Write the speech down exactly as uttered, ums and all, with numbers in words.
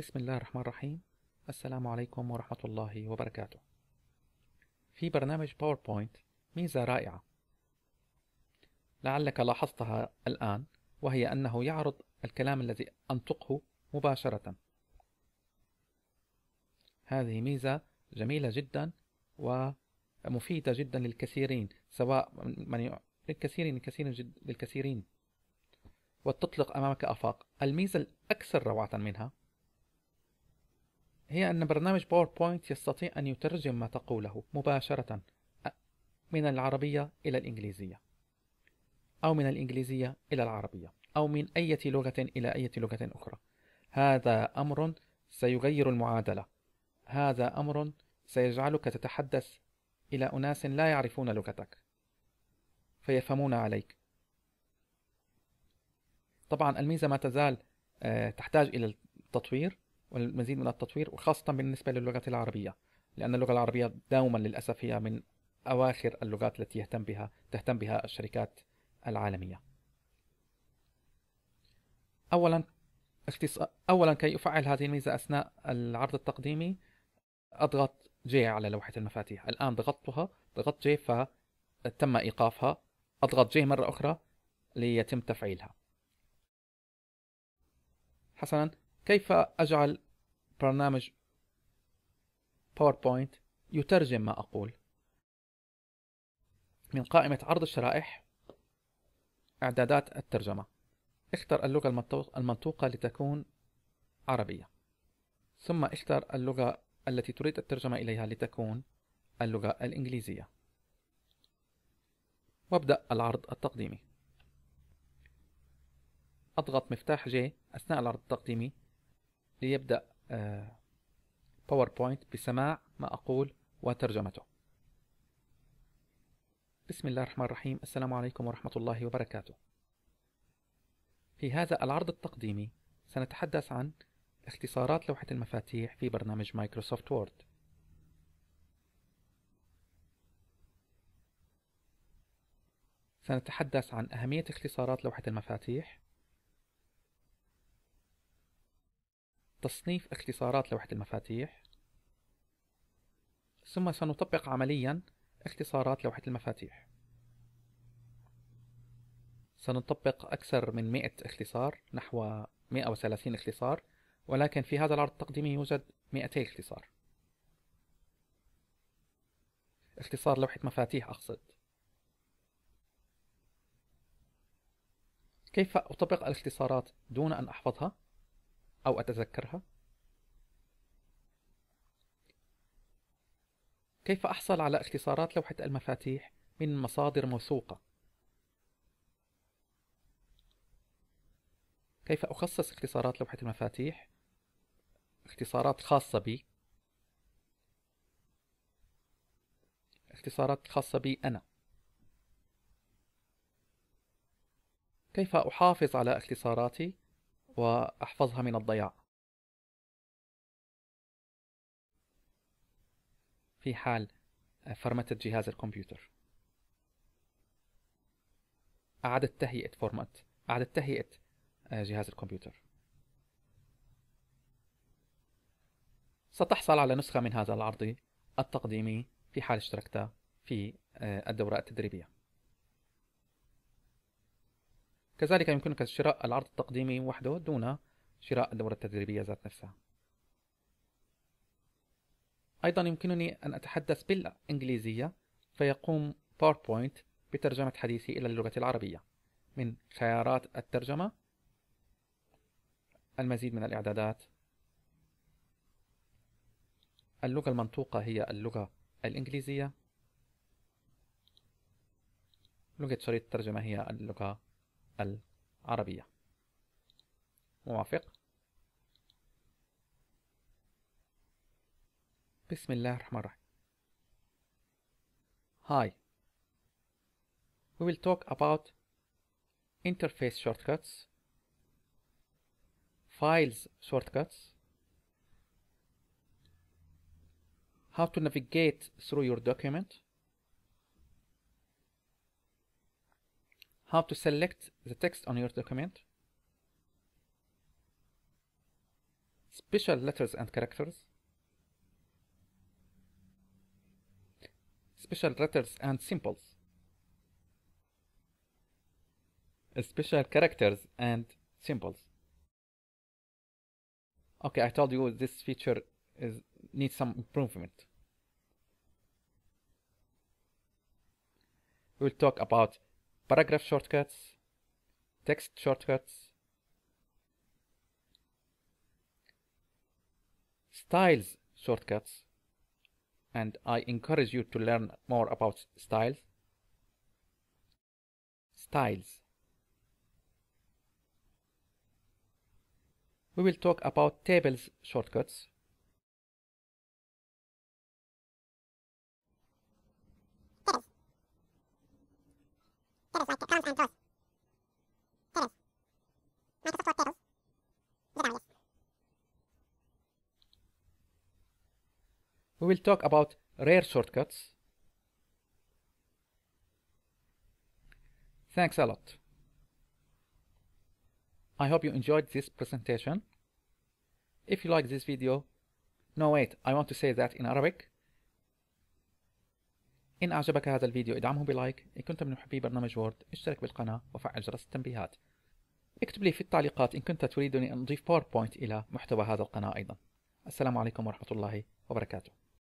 بسم الله الرحمن الرحيم. السلام عليكم ورحمة الله وبركاته. في برنامج باوربوينت ميزة رائعة لعلك لاحظتها الآن، وهي أنه يعرض الكلام الذي أنطقه مباشرة. هذه ميزة جميلة جدا ومفيدة جدا للكثيرين، سواء من للكثيرين للكثيرين جد للكثيرين، وتطلق أمامك آفاق. الميزة الأكثر روعة منها هي أن برنامج باوربوينت يستطيع أن يترجم ما تقوله مباشرة من العربية إلى الإنجليزية، أو من الإنجليزية إلى العربية، أو من أي لغة إلى أي لغة أخرى. هذا أمر سيغير المعادلة، هذا أمر سيجعلك تتحدث إلى أناس لا يعرفون لغتك فيفهمون عليك. طبعا الميزة ما تزال تحتاج إلى التطوير والمزيد من التطوير، وخاصة بالنسبة للغة العربية، لأن اللغة العربية دوما للأسف هي من أواخر اللغات التي يهتم بها تهتم بها الشركات العالمية. أولا اختص... أولا كي أفعل هذه الميزة أثناء العرض التقديمي أضغط J على لوحة المفاتيح. الآن ضغطتها، ضغطت J فتم إيقافها. أضغط J مرة أخرى ليتم تفعيلها. حسنا، كيف أجعل برنامج باوربوينت يترجم ما أقول؟ من قائمة عرض الشرائح، إعدادات الترجمة، اختر اللغة المنطوقة لتكون عربية، ثم اختر اللغة التي تريد الترجمة إليها لتكون اللغة الإنجليزية، وابدأ العرض التقديمي. أضغط مفتاح جي أثناء العرض التقديمي ليبدأ باوربوينت بسماع ما أقول وترجمته. بسم الله الرحمن الرحيم. السلام عليكم ورحمة الله وبركاته. في هذا العرض التقديمي سنتحدث عن اختصارات لوحة المفاتيح في برنامج مايكروسوفت وورد. سنتحدث عن أهمية اختصارات لوحة المفاتيح، تصنيف اختصارات لوحة المفاتيح، ثم سنطبق عمليا اختصارات لوحة المفاتيح. سنطبق أكثر من مئة اختصار، نحو مئة وثلاثين اختصار، ولكن في هذا العرض التقديمي يوجد مئتي اختصار. اختصار لوحة مفاتيح أقصد. كيف أطبق الاختصارات دون أن أحفظها أو أتذكرها؟ كيف أحصل على اختصارات لوحة المفاتيح من مصادر موثوقة؟ كيف أخصص اختصارات لوحة المفاتيح اختصارات خاصة بي، اختصارات خاصة بي أنا؟ كيف أحافظ على اختصاراتي وأحفظها من الضياع في حال فرمتت جهاز الكمبيوتر؟ أعادت تهيئة فورمات، أعادت تهيئة جهاز الكمبيوتر. ستحصل على نسخة من هذا العرض التقديمي في حال اشتركت في الدورة التدريبية. كذلك يمكنك شراء العرض التقديمي وحده دون شراء الدورة التدريبية ذات نفسها. أيضا يمكنني أن أتحدث بالإنجليزية فيقوم باوربوينت بترجمة حديثي إلى اللغة العربية. من خيارات الترجمة المزيد من الإعدادات. اللغة المنطوقة هي اللغة الإنجليزية. لغة شريط الترجمة هي اللغة العربية. موافق. بسم الله الرحمن الرحيم. Hi. We will talk about interface shortcuts, files shortcuts, how to navigate through your document, how to select the text on your document, special letters and characters, special letters and symbols, special characters and symbols. Okay, I told you this feature is needs some improvement. We'll talk about paragraph shortcuts, text shortcuts, styles shortcuts, and I encourage you to learn more about styles. Styles. We will talk about tables shortcuts. We will talk about rare shortcuts. Thanks a lot. I hope you enjoyed this presentation. If you like this video, no wait, I want to say that in Arabic. إن أعجبك هذا الفيديو ادعمه بلايك، إن كنت من محبي برنامج وورد اشترك بالقناة وفعل جرس التنبيهات. اكتب لي في التعليقات إن كنت تريدني أن أضيف باوربوينت إلى محتوى هذا القناة أيضا. السلام عليكم ورحمة الله وبركاته.